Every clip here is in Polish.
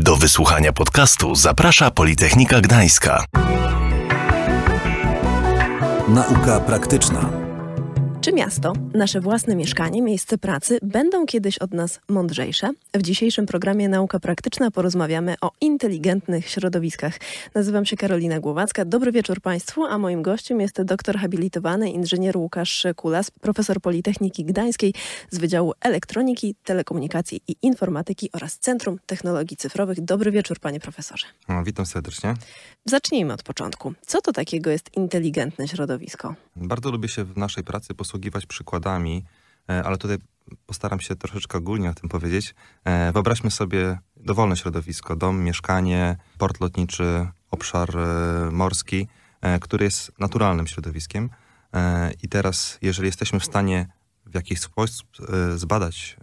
Do wysłuchania podcastu zaprasza Politechnika Gdańska. Nauka praktyczna. Czy miasto, nasze własne mieszkanie, miejsce pracy będą kiedyś od nas mądrzejsze? W dzisiejszym programie Nauka Praktyczna porozmawiamy o inteligentnych środowiskach. Nazywam się Karolina Głowacka. Dobry wieczór Państwu, a moim gościem jest doktor habilitowany inżynier Łukasz Kulas, profesor Politechniki Gdańskiej z Wydziału Elektroniki, Telekomunikacji i Informatyki oraz Centrum Technologii Cyfrowych. Dobry wieczór Panie Profesorze. No, witam serdecznie. Zacznijmy od początku. Co to takiego jest inteligentne środowisko? Bardzo lubię się w naszej pracy posługiwać przykładami, ale tutaj postaram się troszeczkę ogólnie o tym powiedzieć. Wyobraźmy sobie dowolne środowisko, dom, mieszkanie, port lotniczy, obszar morski, który jest naturalnym środowiskiem. I teraz, jeżeli jesteśmy w stanie w jakiś sposób zbadać,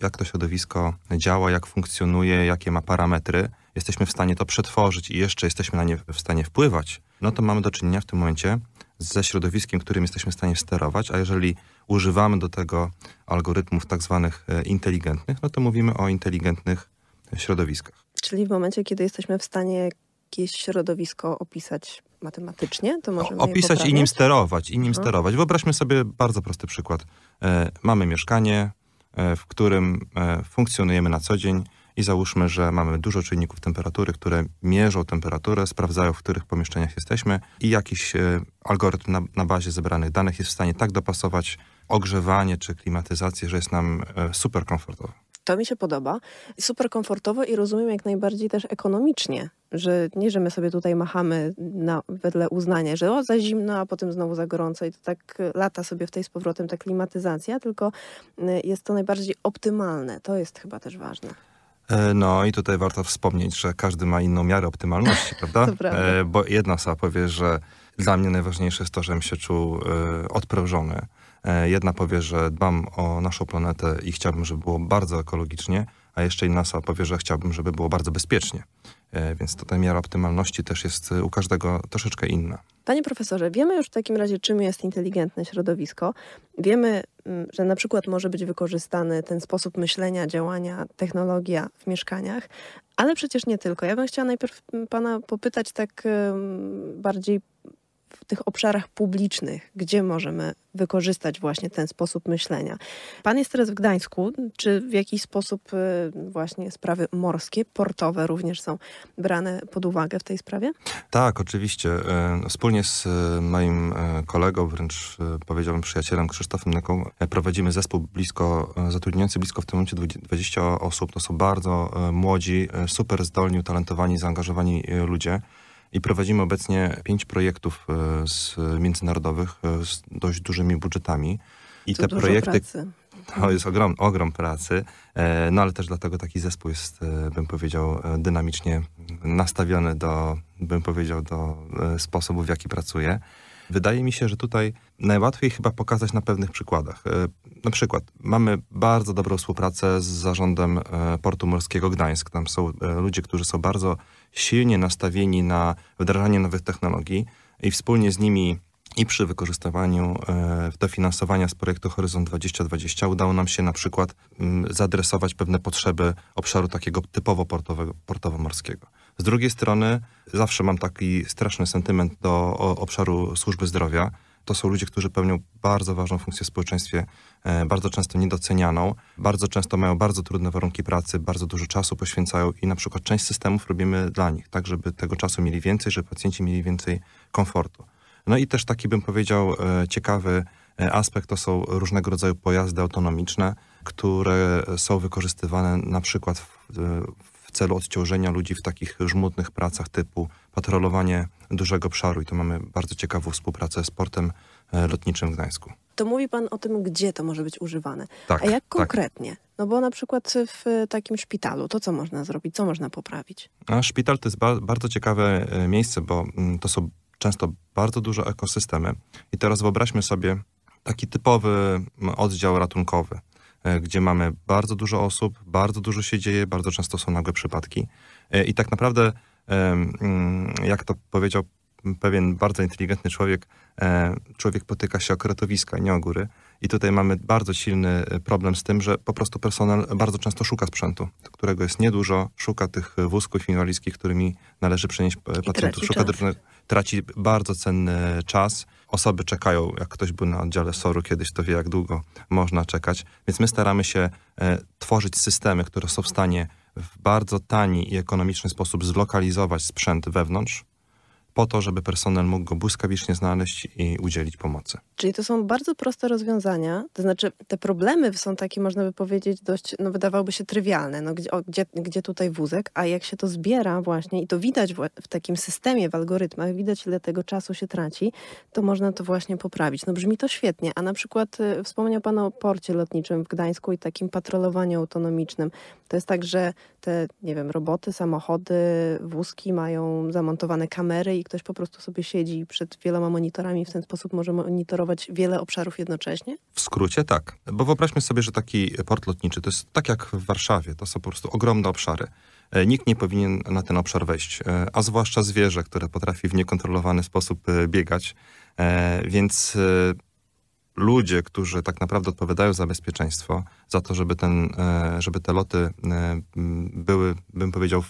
jak to środowisko działa, jak funkcjonuje, jakie ma parametry, jesteśmy w stanie to przetworzyć i jeszcze jesteśmy na nie w stanie wpływać, no to mamy do czynienia w tym momencie ze środowiskiem, którym jesteśmy w stanie sterować, a jeżeli używamy do tego algorytmów tak zwanych inteligentnych, no to mówimy o inteligentnych środowiskach. Czyli w momencie, kiedy jesteśmy w stanie jakieś środowisko opisać matematycznie, to możemy opisać i nim sterować, sterować. Wyobraźmy sobie bardzo prosty przykład. Mamy mieszkanie, w którym funkcjonujemy na co dzień i załóżmy, że mamy dużo czynników temperatury, które mierzą temperaturę, sprawdzają, w których pomieszczeniach jesteśmy i jakiś algorytm na bazie zebranych danych jest w stanie tak dopasować ogrzewanie czy klimatyzację, że jest nam super komfortowo. To mi się podoba. Super komfortowo i rozumiem jak najbardziej też ekonomicznie, że nie, że my sobie tutaj machamy wedle uznania, że o, za zimno, a potem znowu za gorąco i to tak lata sobie w tej z powrotem ta klimatyzacja, tylko jest to najbardziej optymalne. To jest chyba też ważne. No i tutaj warto wspomnieć, że każdy ma inną miarę optymalności, prawda? Prawda. Bo jedna osoba powie, że dla mnie najważniejsze jest to, żebym się czuł odprężony. Jedna powie, że dbam o naszą planetę i chciałbym, żeby było bardzo ekologicznie, a jeszcze inna osoba powie, że chciałbym, żeby było bardzo bezpiecznie. Więc tutaj miara optymalności też jest u każdego troszeczkę inna. Panie profesorze, wiemy już w takim razie, czym jest inteligentne środowisko. Wiemy, że na przykład może być wykorzystany ten sposób myślenia, działania, technologia w mieszkaniach, ale przecież nie tylko. Ja bym chciała najpierw Pana popytać tak bardziej w tych obszarach publicznych, gdzie możemy wykorzystać właśnie ten sposób myślenia. Pan jest teraz w Gdańsku. Czy w jakiś sposób właśnie sprawy morskie, portowe również są brane pod uwagę w tej sprawie? Tak, oczywiście. Wspólnie z moim kolegą, wręcz powiedziałbym przyjacielem Krzysztofem Nęką, prowadzimy zespół zatrudniający blisko w tym momencie 20 osób. To są bardzo młodzi, super zdolni, utalentowani, zaangażowani ludzie. I prowadzimy obecnie 5 projektów międzynarodowych z dość dużymi budżetami. I te projekty. To jest ogrom pracy, no ale też dlatego taki zespół jest, bym powiedział, dynamicznie nastawiony do sposobów, w jaki pracuje. Wydaje mi się, że tutaj najłatwiej chyba pokazać na pewnych przykładach. Na przykład mamy bardzo dobrą współpracę z zarządem Portu Morskiego Gdańsk. Tam są ludzie, którzy są bardzo silnie nastawieni na wdrażanie nowych technologii i wspólnie z nimi i przy wykorzystywaniu dofinansowania z projektu Horyzont 2020 udało nam się na przykład zaadresować pewne potrzeby obszaru takiego typowo portowo-morskiego. Z drugiej strony zawsze mam taki straszny sentyment do obszaru służby zdrowia. To są ludzie, którzy pełnią bardzo ważną funkcję w społeczeństwie, bardzo często niedocenianą, bardzo często mają bardzo trudne warunki pracy, bardzo dużo czasu poświęcają i na przykład część systemów robimy dla nich, tak żeby tego czasu mieli więcej, żeby pacjenci mieli więcej komfortu. No i też taki, bym powiedział, ciekawy aspekt to są różnego rodzaju pojazdy autonomiczne, które są wykorzystywane na przykład w celu odciążenia ludzi w takich żmudnych pracach typu patrolowanie dużego obszaru i to mamy bardzo ciekawą współpracę z portem lotniczym w Gdańsku. To mówi Pan o tym, gdzie to może być używane. Tak, a jak konkretnie? Tak. No bo na przykład w takim szpitalu, to co można zrobić, co można poprawić? A szpital to jest bardzo ciekawe miejsce, bo to są często bardzo duże ekosystemy. I teraz wyobraźmy sobie taki typowy oddział ratunkowy, gdzie mamy bardzo dużo osób, bardzo dużo się dzieje, bardzo często są nagłe przypadki. I tak naprawdę, jak to powiedział pewien bardzo inteligentny człowiek, człowiek potyka się o kretowiska, nie o góry. I tutaj mamy bardzo silny problem z tym, że po prostu personel bardzo często szuka sprzętu, którego jest niedużo, szuka tych wózków inwalidzkich, którymi należy przenieść pacjentów, traci bardzo cenny czas. Osoby czekają, jak ktoś był na oddziale SOR-u kiedyś, to wie, jak długo można czekać. Więc my staramy się tworzyć systemy, które są w stanie w bardzo tani i ekonomiczny sposób zlokalizować sprzęt wewnątrz, po to, żeby personel mógł go błyskawicznie znaleźć i udzielić pomocy. Czyli to są bardzo proste rozwiązania, to znaczy te problemy są takie, można by powiedzieć, dość, no wydawałoby się trywialne, no gdzie tutaj wózek, a jak się to zbiera właśnie i to widać w takim systemie, w algorytmach, widać ile tego czasu się traci, to można to właśnie poprawić. No brzmi to świetnie, a na przykład wspomniał Pan o porcie lotniczym w Gdańsku i takim patrolowaniu autonomicznym. To jest tak, że te, nie wiem, roboty, samochody, wózki mają zamontowane kamery i ktoś po prostu sobie siedzi przed wieloma monitorami i w ten sposób może monitorować wiele obszarów jednocześnie? W skrócie tak, bo wyobraźmy sobie, że taki port lotniczy to jest tak jak w Warszawie, to są po prostu ogromne obszary. Nikt nie powinien na ten obszar wejść, a zwłaszcza zwierzę, które potrafi w niekontrolowany sposób biegać, więc ludzie, którzy tak naprawdę odpowiadają za bezpieczeństwo, za to, żeby te loty były, bym powiedział,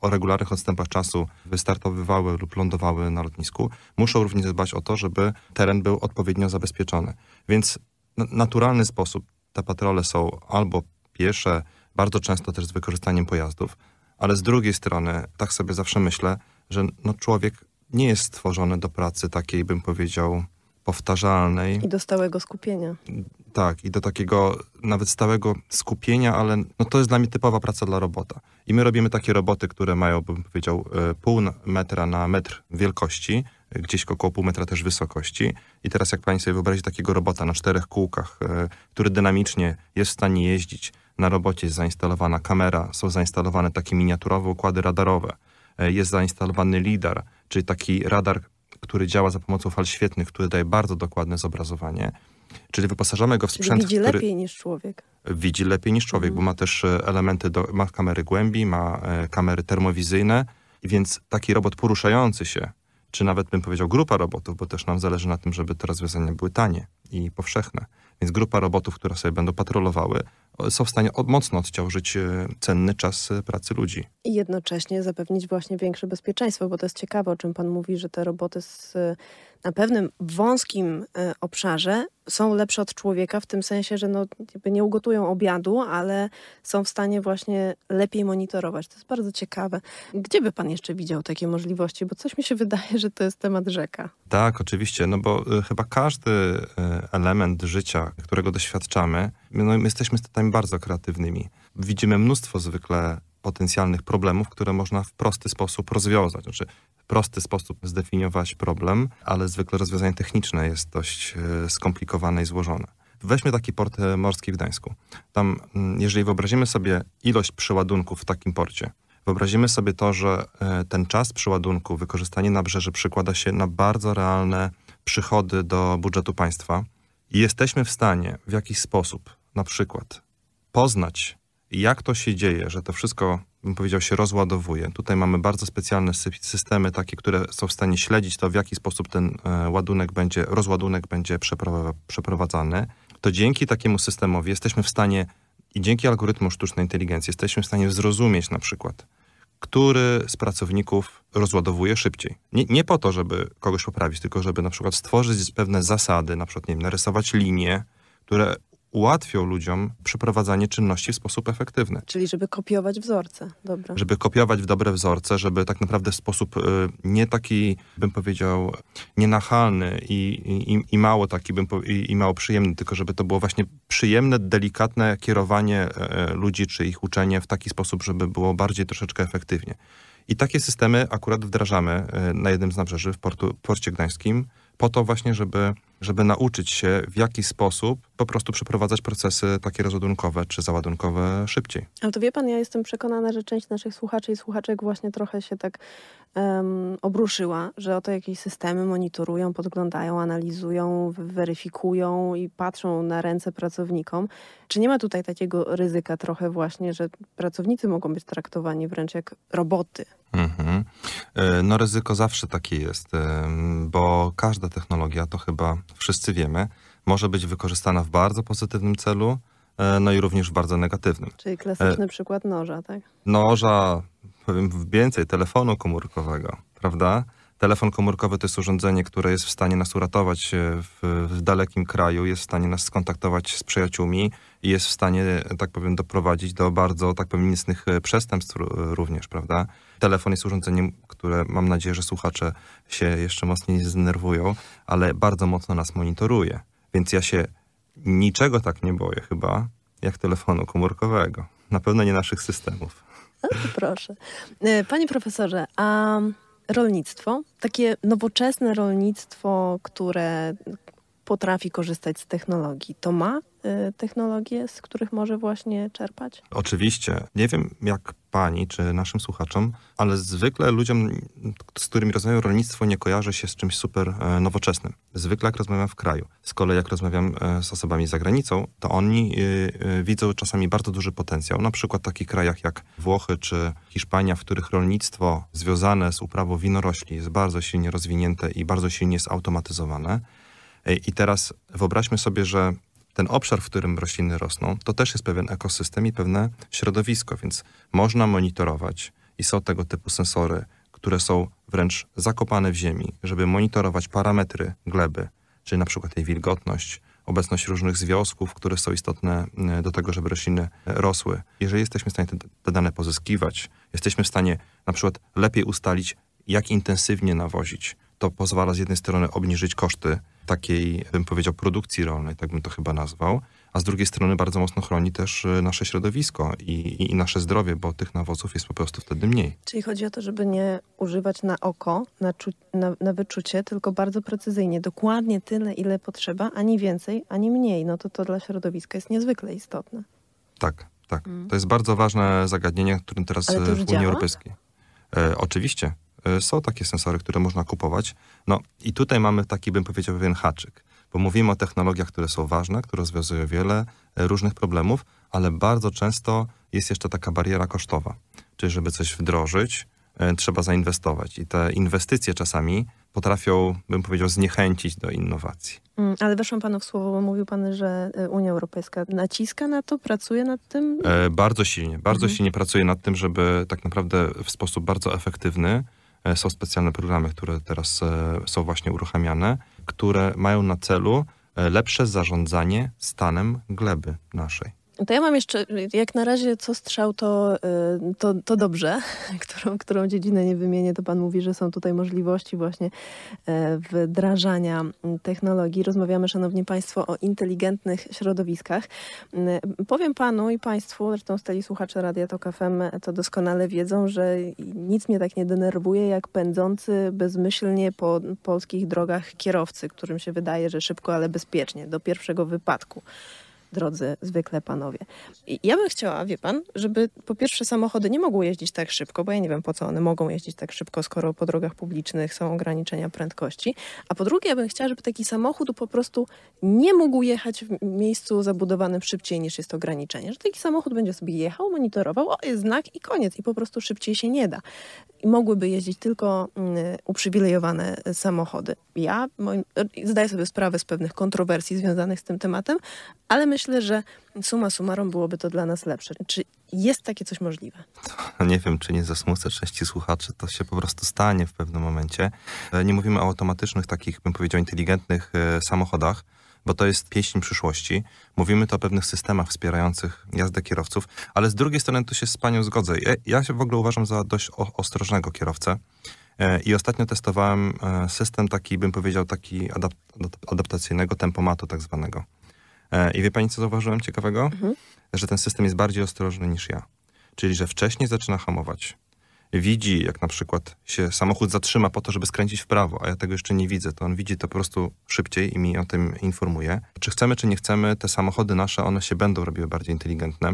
o regularnych odstępach czasu wystartowywały lub lądowały na lotnisku, muszą również dbać o to, żeby teren był odpowiednio zabezpieczony. Więc w naturalny sposób te patrole są albo piesze, bardzo często też z wykorzystaniem pojazdów, ale z drugiej strony, tak sobie zawsze myślę, że no człowiek nie jest stworzony do pracy takiej, bym powiedział, powtarzalnej. I do stałego skupienia. Tak, i do takiego nawet stałego skupienia, ale no to jest dla mnie typowa praca dla robota. I my robimy takie roboty, które mają, bym powiedział, pół metra na metr wielkości, gdzieś około pół metra też wysokości. I teraz jak pani sobie wyobrazi takiego robota na 4 kółkach, który dynamicznie jest w stanie jeździć, na robocie jest zainstalowana kamera, są zainstalowane takie miniaturowe układy radarowe, jest zainstalowany lidar, czyli taki radar, który działa za pomocą fal świetlnych, który daje bardzo dokładne zobrazowanie. Czyli wyposażamy go w sprzęt, który... widzi lepiej niż człowiek. Widzi lepiej niż człowiek, bo ma też elementy, ma kamery głębi, ma kamery termowizyjne, więc taki robot poruszający się, czy nawet bym powiedział grupa robotów, bo też nam zależy na tym, żeby te rozwiązania były tanie i powszechne. Więc grupa robotów, które sobie będą patrolowały, są w stanie mocno odciążyć cenny czas pracy ludzi. I jednocześnie zapewnić właśnie większe bezpieczeństwo, bo to jest ciekawe, o czym Pan mówi, że te roboty na pewnym wąskim obszarze są lepsze od człowieka w tym sensie, że no, nie ugotują obiadu, ale są w stanie właśnie lepiej monitorować. To jest bardzo ciekawe. Gdzie by Pan jeszcze widział takie możliwości? Bo coś mi się wydaje, że to jest temat rzeka. Tak, oczywiście, no bo chyba każdy element życia, którego doświadczamy, no my jesteśmy statami bardzo kreatywnymi. Widzimy mnóstwo zwykle potencjalnych problemów, które można w prosty sposób rozwiązać. Znaczy, w prosty sposób zdefiniować problem, ale zwykle rozwiązanie techniczne jest dość skomplikowane i złożone. Weźmy taki port morski w Gdańsku. Tam, jeżeli wyobrazimy sobie ilość przyładunków w takim porcie, wyobrazimy sobie to, że ten czas przyładunku, wykorzystanie nabrzeży przekłada się na bardzo realne przychody do budżetu państwa i jesteśmy w stanie w jakiś sposób na przykład poznać, jak to się dzieje, że to wszystko, bym powiedział, się rozładowuje. Tutaj mamy bardzo specjalne systemy, takie, które są w stanie śledzić to, w jaki sposób ten rozładunek będzie przeprowadzany. To dzięki takiemu systemowi jesteśmy w stanie, i dzięki algorytmom sztucznej inteligencji, jesteśmy w stanie zrozumieć na przykład, który z pracowników rozładowuje szybciej. Nie po to, żeby kogoś poprawić, tylko żeby na przykład stworzyć pewne zasady, na przykład, nie wiem, narysować linie, które ułatwią ludziom przeprowadzanie czynności w sposób efektywny. Czyli żeby kopiować wzorce. Dobra. Żeby kopiować dobre wzorce, żeby tak naprawdę w sposób nie taki, bym powiedział, nienachalny i mało przyjemny, tylko żeby to było właśnie przyjemne, delikatne kierowanie ludzi czy ich uczenie w taki sposób, żeby było bardziej troszeczkę efektywnie. I takie systemy akurat wdrażamy na jednym z nabrzeży w porcie gdańskim, po to właśnie, żeby nauczyć się, w jaki sposób po prostu przeprowadzać procesy takie rozładunkowe czy załadunkowe szybciej. Ale to wie Pan, ja jestem przekonana, że część naszych słuchaczy i słuchaczek właśnie trochę się tak obruszyła, że oto jakieś systemy monitorują, podglądają, analizują, weryfikują i patrzą na ręce pracownikom. Czy nie ma tutaj takiego ryzyka trochę właśnie, że pracownicy mogą być traktowani wręcz jak roboty? Mhm. No ryzyko zawsze takie jest, bo każda technologia, to chyba wszyscy wiemy, może być wykorzystana w bardzo pozytywnym celu, no i również w bardzo negatywnym. Czyli klasyczny przykład noża, tak? Noża, powiem więcej, telefonu komórkowego, prawda? Telefon komórkowy to jest urządzenie, które jest w stanie nas uratować w dalekim kraju, jest w stanie nas skontaktować z przyjaciółmi i jest w stanie, tak powiem, doprowadzić do bardzo, tak powiem, niecnych przestępstw również, prawda? Telefon jest urządzeniem, które mam nadzieję, że słuchacze się jeszcze mocniej zdenerwują, ale bardzo mocno nas monitoruje. Więc ja się niczego tak nie boję chyba, jak telefonu komórkowego. Na pewno nie naszych systemów. No to proszę. Panie profesorze, a rolnictwo, takie nowoczesne rolnictwo, które potrafi korzystać z technologii, to ma technologie, z których może właśnie czerpać? Oczywiście. Nie wiem jak pani czy naszym słuchaczom, ale zwykle ludziom, z którymi rozmawiam, rolnictwo nie kojarzy się z czymś super nowoczesnym. Zwykle jak rozmawiam w kraju. Z kolei jak rozmawiam z osobami za granicą, to oni widzą czasami bardzo duży potencjał. Na przykład w takich krajach jak Włochy czy Hiszpania, w których rolnictwo związane z uprawą winorośli jest bardzo silnie rozwinięte i bardzo silnie jest automatyzowane. I teraz wyobraźmy sobie, że ten obszar, w którym rośliny rosną, to też jest pewien ekosystem i pewne środowisko, więc można monitorować i są tego typu sensory, które są wręcz zakopane w ziemi, żeby monitorować parametry gleby, czyli na przykład jej wilgotność, obecność różnych związków, które są istotne do tego, żeby rośliny rosły. Jeżeli jesteśmy w stanie te dane pozyskiwać, jesteśmy w stanie na przykład lepiej ustalić, jak intensywnie nawozić. To pozwala z jednej strony obniżyć koszty takiej, bym powiedział, produkcji rolnej, tak bym to chyba nazwał, a z drugiej strony bardzo mocno chroni też nasze środowisko i nasze zdrowie, bo tych nawozów jest po prostu wtedy mniej. Czyli chodzi o to, żeby nie używać na oko, na wyczucie, tylko bardzo precyzyjnie, dokładnie tyle, ile potrzeba, ani więcej, ani mniej. No to dla środowiska jest niezwykle istotne. Tak, tak. To jest bardzo ważne zagadnienie, którym teraz w Unii Europejskiej. Oczywiście. Są takie sensory, które można kupować. No i tutaj mamy taki, bym powiedział, pewien haczyk, bo mówimy o technologiach, które są ważne, które rozwiązują wiele różnych problemów, ale bardzo często jest jeszcze taka bariera kosztowa. Czyli żeby coś wdrożyć, trzeba zainwestować i te inwestycje czasami potrafią, bym powiedział, zniechęcić do innowacji. Ale weszłam panu w słowo, bo mówił pan, że Unia Europejska naciska na to, pracuje nad tym? Bardzo silnie pracuje nad tym, żeby tak naprawdę w sposób bardzo efektywny. Są specjalne programy, które teraz są właśnie uruchamiane, które mają na celu lepsze zarządzanie stanem gleby naszej. To ja mam jeszcze, jak na razie co strzał, to dobrze, którą dziedzinę nie wymienię, to pan mówi, że są tutaj możliwości właśnie wdrażania technologii. Rozmawiamy, szanowni państwo, o inteligentnych środowiskach. Powiem panu i państwu, zresztą stali słuchacze Radia TOK FM to doskonale wiedzą, że nic mnie tak nie denerwuje jak pędzący bezmyślnie po polskich drogach kierowcy, którym się wydaje, że szybko, ale bezpiecznie, do pierwszego wypadku. Drodzy zwykle panowie. I ja bym chciała, wie pan, żeby po pierwsze samochody nie mogły jeździć tak szybko, bo ja nie wiem po co one mogą jeździć tak szybko, skoro po drogach publicznych są ograniczenia prędkości, a po drugie ja bym chciała, żeby taki samochód po prostu nie mógł jechać w miejscu zabudowanym szybciej niż jest ograniczenie, że taki samochód będzie sobie jechał, monitorował, o jest znak i koniec i po prostu szybciej się nie da. I mogłyby jeździć tylko uprzywilejowane samochody. Ja zdaję sobie sprawę z pewnych kontrowersji związanych z tym tematem, ale myślę, że summa summarum byłoby to dla nas lepsze. Czy jest takie coś możliwe? To nie wiem, czy nie zasmucę części słuchaczy, to się po prostu stanie w pewnym momencie. Nie mówimy o automatycznych, takich bym powiedział inteligentnych samochodach, bo to jest pieśń przyszłości. Mówimy to o pewnych systemach wspierających jazdę kierowców, ale z drugiej strony tu się z panią zgodzę. Ja się w ogóle uważam za dość ostrożnego kierowcę i ostatnio testowałem system taki, bym powiedział, taki adaptacyjnego tempomatu tak zwanego. I wie pani, co zauważyłem ciekawego? Że ten system jest bardziej ostrożny niż ja. Czyli, że wcześniej zaczyna hamować. Widzi, jak na przykład się samochód zatrzyma po to, żeby skręcić w prawo, a ja tego jeszcze nie widzę, to on widzi to po prostu szybciej i mi o tym informuje. Czy chcemy, czy nie chcemy, te samochody nasze, one się będą robiły bardziej inteligentne.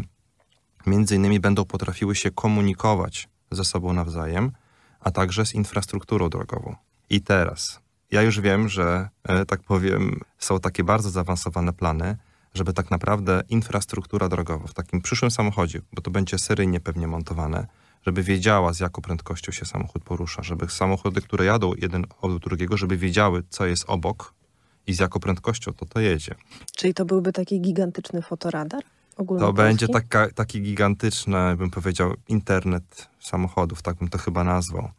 Między innymi będą potrafiły się komunikować ze sobą nawzajem, a także z infrastrukturą drogową. I teraz, ja już wiem, że, tak powiem, są takie bardzo zaawansowane plany, żeby tak naprawdę infrastruktura drogowa w takim przyszłym samochodzie, bo to będzie seryjnie pewnie montowane, żeby wiedziała, z jaką prędkością się samochód porusza, żeby samochody, które jadą jeden od drugiego, żeby wiedziały, co jest obok i z jaką prędkością to jedzie. Czyli to byłby taki gigantyczny fotoradar? To będzie taki gigantyczny, bym powiedział, internet samochodów, tak bym to chyba nazwał,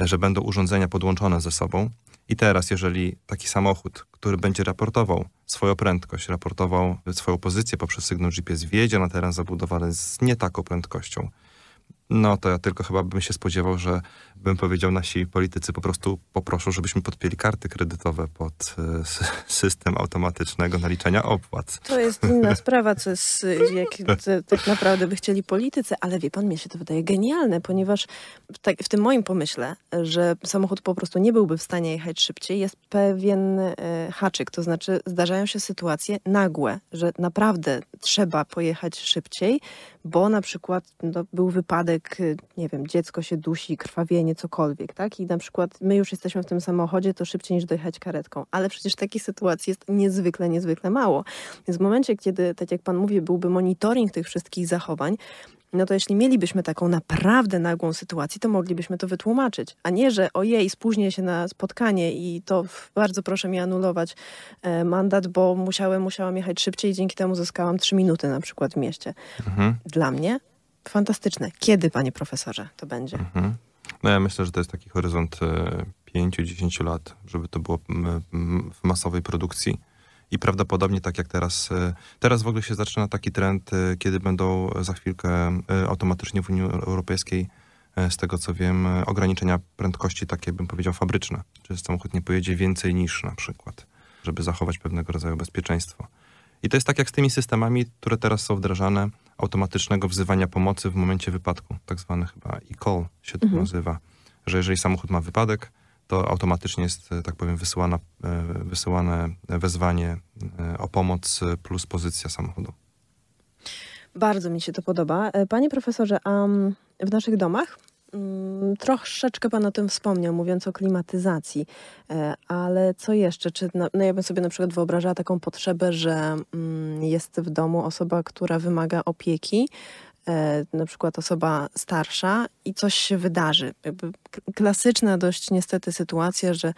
że będą urządzenia podłączone ze sobą i teraz, jeżeli taki samochód, który będzie raportował swoją prędkość, raportował swoją pozycję poprzez sygnał GPS, wjedzie na teren zabudowany z nie taką prędkością, no to ja tylko chyba bym się spodziewał, że bym powiedział, nasi politycy po prostu poproszą, żebyśmy podpięli karty kredytowe pod system automatycznego naliczania opłat. To jest inna sprawa, co jest, jak tak naprawdę by chcieli politycy, ale wie pan, mnie się to wydaje genialne, ponieważ w tym moim pomyśle, że samochód po prostu nie byłby w stanie jechać szybciej, jest pewien haczyk, to znaczy zdarzają się sytuacje nagłe, że naprawdę trzeba pojechać szybciej, bo na przykład był wypadek, nie wiem, dziecko się dusi, krwawienie, cokolwiek, tak? I na przykład my już jesteśmy w tym samochodzie, to szybciej niż dojechać karetką. Ale przecież takich sytuacji jest niezwykle, niezwykle mało. Więc w momencie, kiedy, tak jak pan mówi, byłby monitoring tych wszystkich zachowań, no to jeśli mielibyśmy taką naprawdę nagłą sytuację, to moglibyśmy to wytłumaczyć. A nie, że ojej, spóźnię się na spotkanie i to bardzo proszę mi anulować mandat, bo musiałam jechać szybciej i dzięki temu zyskałam 3 minuty na przykład w mieście. Dla mnie fantastyczne. Kiedy, panie profesorze, to będzie? No ja myślę, że to jest taki horyzont 5-10 lat, żeby to było w masowej produkcji i prawdopodobnie tak jak teraz. Teraz w ogóle się zaczyna taki trend, kiedy będą za chwilkę automatycznie w Unii Europejskiej, z tego co wiem, ograniczenia prędkości takie, bym powiedział, fabryczne. Czyli samochód nie pojedzie więcej niż na przykład, żeby zachować pewnego rodzaju bezpieczeństwo. I to jest tak jak z tymi systemami, które teraz są wdrażane, automatycznego wzywania pomocy w momencie wypadku, tak zwany chyba e-call się to nazywa, że jeżeli samochód ma wypadek, to automatycznie jest, tak powiem, wysyłane wezwanie o pomoc plus pozycja samochodu. Bardzo mi się to podoba. Panie profesorze, a w naszych domach? Troszeczkę pan o tym wspomniał, mówiąc o klimatyzacji, ale co jeszcze? No ja bym sobie na przykład wyobrażała taką potrzebę, że jest w domu osoba, która wymaga opieki, na przykład osoba starsza i coś się wydarzy. Jakby klasyczna dość niestety sytuacja, że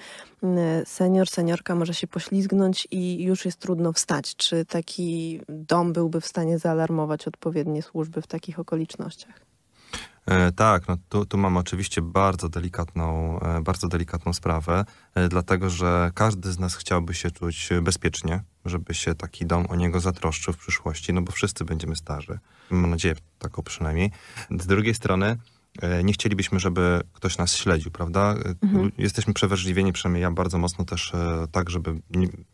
senior, seniorka może się poślizgnąć i już jest trudno wstać. Czy taki dom byłby w stanie zaalarmować odpowiednie służby w takich okolicznościach? Tak, no tu mamy oczywiście bardzo delikatną sprawę, dlatego że każdy z nas chciałby się czuć bezpiecznie, żeby się taki dom o niego zatroszczył w przyszłości, no bo wszyscy będziemy starzy. Mam nadzieję, taką przynajmniej. Z drugiej strony nie chcielibyśmy, żeby ktoś nas śledził, prawda? Jesteśmy przewrażliwieni, przynajmniej ja bardzo mocno też tak, żeby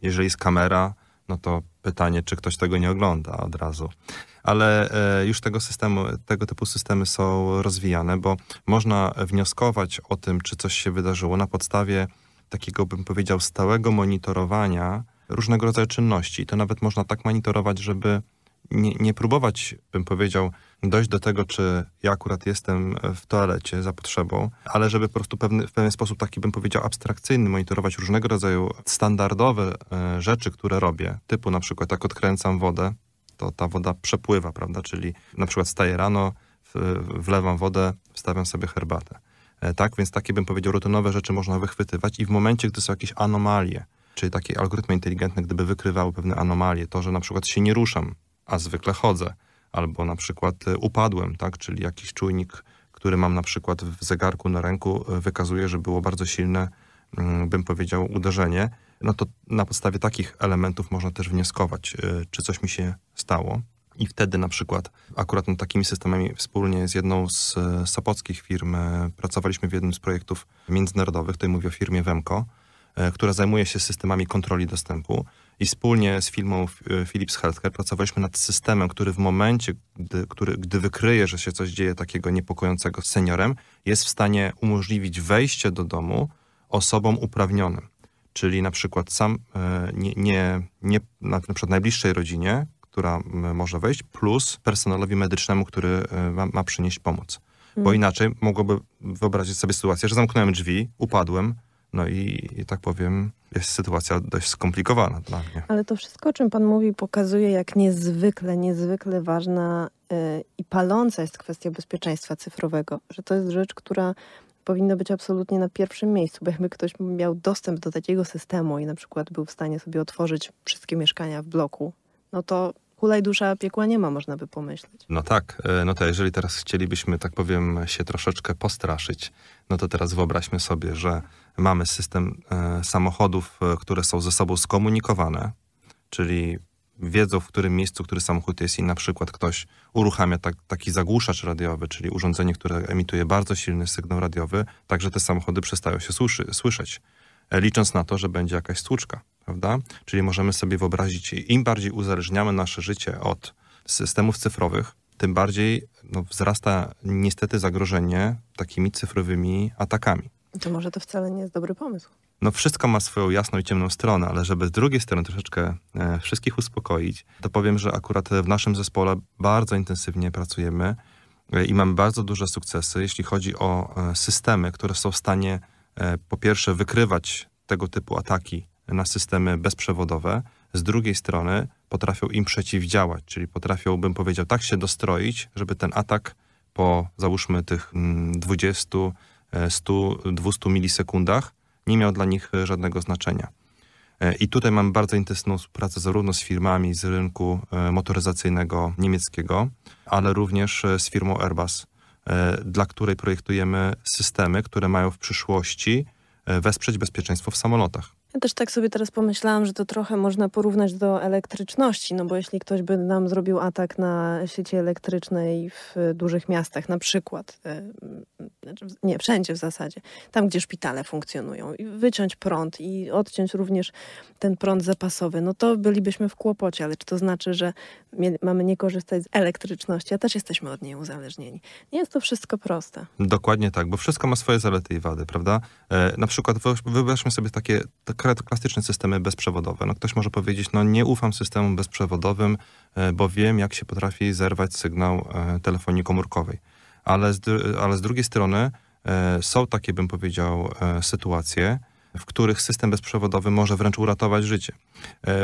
jeżeli jest kamera, no to pytanie, czy ktoś tego nie ogląda od razu. Ale już tego typu systemy są rozwijane, bo można wnioskować o tym, czy coś się wydarzyło na podstawie takiego, bym powiedział, stałego monitorowania różnego rodzaju czynności. I to nawet można tak monitorować, żeby nie próbować, bym powiedział, dojść do tego, czy ja akurat jestem w toalecie za potrzebą, ale żeby po prostu w pewien sposób taki, bym powiedział, abstrakcyjny monitorować różnego rodzaju standardowe rzeczy, które robię, typu na przykład jak odkręcam wodę, to ta woda przepływa, prawda, czyli na przykład wstaję rano, wlewam wodę, wstawiam sobie herbatę. Tak, więc takie, bym powiedział, rutynowe rzeczy można wychwytywać i w momencie, gdy są jakieś anomalie, czyli takie algorytmy inteligentne, gdyby wykrywały pewne anomalie, to, że na przykład się nie ruszam, a zwykle chodzę, albo na przykład upadłem, tak? Czyli jakiś czujnik, który mam na przykład w zegarku na ręku, wykazuje, że było bardzo silne, bym powiedział, uderzenie, no to na podstawie takich elementów można też wnioskować, czy coś mi się stało. I wtedy na przykład akurat nad takimi systemami wspólnie z jedną z sopockich firm pracowaliśmy w jednym z projektów międzynarodowych, tutaj mówię o firmie WEMCO, która zajmuje się systemami kontroli dostępu. I wspólnie z firmą Philips Healthcare pracowaliśmy nad systemem, który w momencie, gdy wykryje, że się coś dzieje takiego niepokojącego z seniorem, jest w stanie umożliwić wejście do domu osobom uprawnionym. Czyli na przykład na przykład najbliższej rodzinie, która może wejść, plus personelowi medycznemu, który ma przynieść pomoc. Bo inaczej mogłoby wyobrazić sobie sytuację, że zamknąłem drzwi, upadłem, no i tak powiem, jest sytuacja dość skomplikowana dla mnie. Ale to wszystko, o czym pan mówi, pokazuje, jak niezwykle ważna i paląca jest kwestia bezpieczeństwa cyfrowego. Że to jest rzecz, która powinno być absolutnie na pierwszym miejscu, bo jakby ktoś miał dostęp do takiego systemu i na przykład był w stanie sobie otworzyć wszystkie mieszkania w bloku, no to hulaj dusza, piekła nie ma, można by pomyśleć. No tak, no to jeżeli teraz chcielibyśmy, tak powiem, się troszeczkę postraszyć, no to teraz wyobraźmy sobie, że mamy system samochodów, które są ze sobą skomunikowane, czyli wiedzą, w którym miejscu, który samochód jest i na przykład ktoś uruchamia taki zagłuszacz radiowy, czyli urządzenie, które emituje bardzo silny sygnał radiowy, tak że te samochody przestają się słyszeć, licząc na to, że będzie jakaś stłuczka, prawda? Czyli możemy sobie wyobrazić, im bardziej uzależniamy nasze życie od systemów cyfrowych, tym bardziej wzrasta niestety zagrożenie takimi cyfrowymi atakami. To może to wcale nie jest dobry pomysł. No wszystko ma swoją jasną i ciemną stronę, ale żeby z drugiej strony troszeczkę wszystkich uspokoić, to powiem, że akurat w naszym zespole bardzo intensywnie pracujemy i mamy bardzo duże sukcesy, jeśli chodzi o systemy, które są w stanie po pierwsze wykrywać tego typu ataki na systemy bezprzewodowe, z drugiej strony potrafią im przeciwdziałać, czyli potrafią, bym powiedział, tak się dostroić, żeby ten atak po załóżmy tych 20, 100, 200 milisekundach nie miał dla nich żadnego znaczenia. I tutaj mam bardzo intensywną współpracę zarówno z firmami z rynku motoryzacyjnego niemieckiego, ale również z firmą Airbus, dla której projektujemy systemy, które mają w przyszłości wesprzeć bezpieczeństwo w samolotach. Ja też tak sobie teraz pomyślałam, że to trochę można porównać do elektryczności, no bo jeśli ktoś by nam zrobił atak na sieci elektrycznej w dużych miastach, na przykład, nie, wszędzie w zasadzie, tam gdzie szpitale funkcjonują, i wyciąć prąd i odciąć również ten prąd zapasowy, no to bylibyśmy w kłopocie, ale czy to znaczy, że mamy nie korzystać z elektryczności, a też jesteśmy od niej uzależnieni? Nie jest to wszystko proste. Dokładnie tak, bo wszystko ma swoje zalety i wady, prawda? Na przykład wyobraźmy sobie takie klasyczne systemy bezprzewodowe. No ktoś może powiedzieć, no nie ufam systemom bezprzewodowym, bo wiem, jak się potrafi zerwać sygnał telefonii komórkowej. Ale z drugiej strony są takie, bym powiedział, sytuacje, w których system bezprzewodowy może wręcz uratować życie.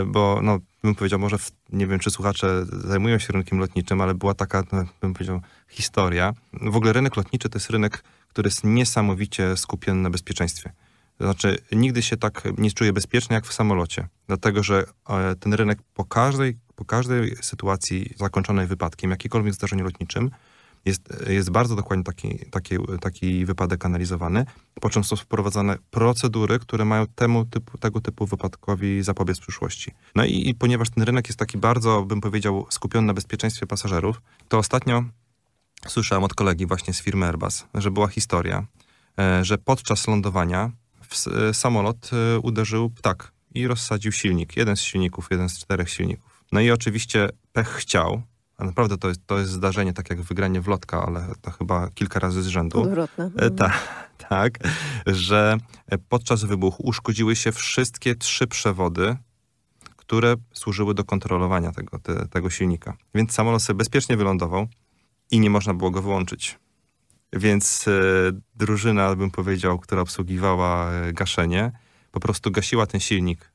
Bo, no, bym powiedział, może, nie wiem, czy słuchacze zajmują się rynkiem lotniczym, ale była taka, bym powiedział, historia. W ogóle rynek lotniczy to jest rynek, który jest niesamowicie skupiony na bezpieczeństwie. To znaczy, nigdy się tak nie czuję bezpiecznie jak w samolocie, dlatego że ten rynek po każdej sytuacji zakończonej wypadkiem, jakikolwiek zdarzeniu lotniczym, jest bardzo dokładnie taki wypadek analizowany, po czym są wprowadzane procedury, które mają tego typu wypadkowi zapobiec w przyszłości. No i ponieważ ten rynek jest taki bardzo, bym powiedział, skupiony na bezpieczeństwie pasażerów, to ostatnio słyszałem od kolegi właśnie z firmy Airbus, że była historia, że podczas lądowania samolot uderzył ptak i rozsadził silnik. Jeden z czterech silników. No i oczywiście pech chciał, a naprawdę to jest zdarzenie, tak jak wygranie w lotka, ale to chyba kilka razy z rzędu. Odwrotne. Tak, że podczas wybuchu uszkodziły się wszystkie 3 przewody, które służyły do kontrolowania tego silnika. Więc samolot sobie bezpiecznie wylądował i nie można było go wyłączyć. Więc drużyna, bym powiedział, która obsługiwała gaszenie, po prostu gasiła ten silnik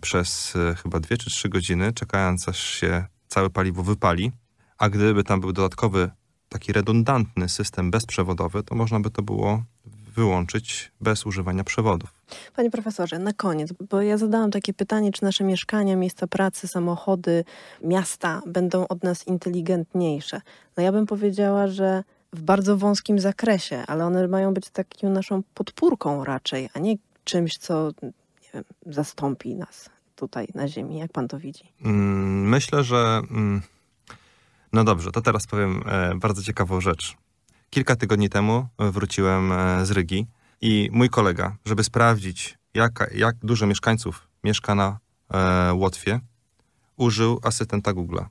przez chyba 2 czy 3 godziny, czekając aż się całe paliwo wypali. A gdyby tam był dodatkowy, taki redundantny system bezprzewodowy, to można by to było wyłączyć bez używania przewodów. Panie profesorze, na koniec, bo ja zadałam takie pytanie, czy nasze mieszkania, miejsca pracy, samochody, miasta będą od nas inteligentniejsze. No ja bym powiedziała, że w bardzo wąskim zakresie, ale one mają być taką naszą podpórką raczej, a nie czymś, co, nie wiem, zastąpi nas tutaj na ziemi. Jak pan to widzi? Myślę, że... No dobrze, to teraz powiem bardzo ciekawą rzecz. Kilka tygodni temu wróciłem z Rygi i mój kolega, żeby sprawdzić, jak dużo mieszkańców mieszka na Łotwie, użył asystenta Google'a.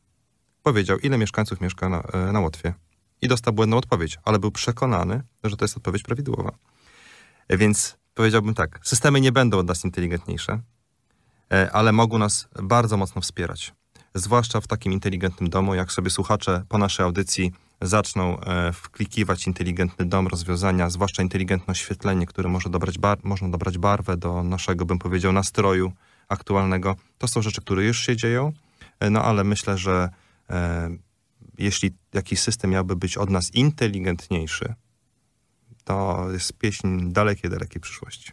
Powiedział, ile mieszkańców mieszka na Łotwie. I dostał błędną odpowiedź, ale był przekonany, że to jest odpowiedź prawidłowa. Więc powiedziałbym tak, systemy nie będą od nas inteligentniejsze, ale mogą nas bardzo mocno wspierać. Zwłaszcza w takim inteligentnym domu, jak sobie słuchacze po naszej audycji zaczną wklikiwać inteligentny dom, rozwiązania, zwłaszcza inteligentne oświetlenie, które może można dobrać barwę do naszego, bym powiedział, nastroju aktualnego. To są rzeczy, które już się dzieją, no ale myślę, że jeśli jakiś system miałby być od nas inteligentniejszy, to jest pieśń dalekiej, dalekiej przyszłości.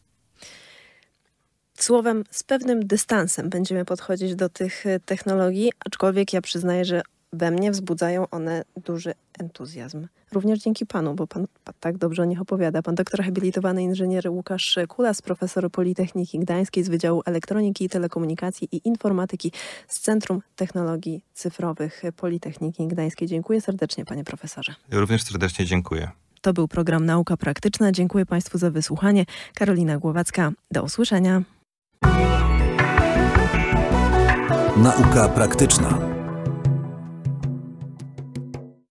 Słowem, z pewnym dystansem będziemy podchodzić do tych technologii, aczkolwiek ja przyznaję, że we mnie wzbudzają one duży entuzjazm. Również dzięki panu, bo pan tak dobrze o nich opowiada. Pan doktor habilitowany inżynier Łukasz Kulas, profesor Politechniki Gdańskiej z Wydziału Elektroniki, Telekomunikacji i Informatyki z Centrum Technologii Cyfrowych Politechniki Gdańskiej. Dziękuję serdecznie, panie profesorze. Ja również serdecznie dziękuję. To był program Nauka Praktyczna. Dziękuję państwu za wysłuchanie. Karolina Głowacka, do usłyszenia. Nauka Praktyczna.